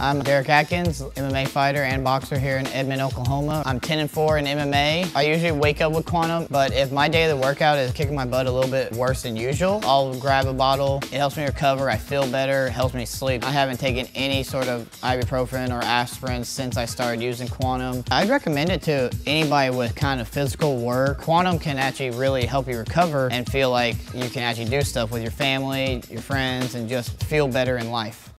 I'm Derrick Adkins, MMA fighter and boxer here in Edmond, Oklahoma. I'm 10-4 in MMA. I usually wake up with Quantum, but if my day of the workout is kicking my butt a little bit worse than usual, I'll grab a bottle. It helps me recover, I feel better, it helps me sleep. I haven't taken any sort of ibuprofen or aspirin since I started using Quantum. I'd recommend it to anybody with kind of physical work. Quantum can actually really help you recover and feel like you can actually do stuff with your family, your friends, and just feel better in life.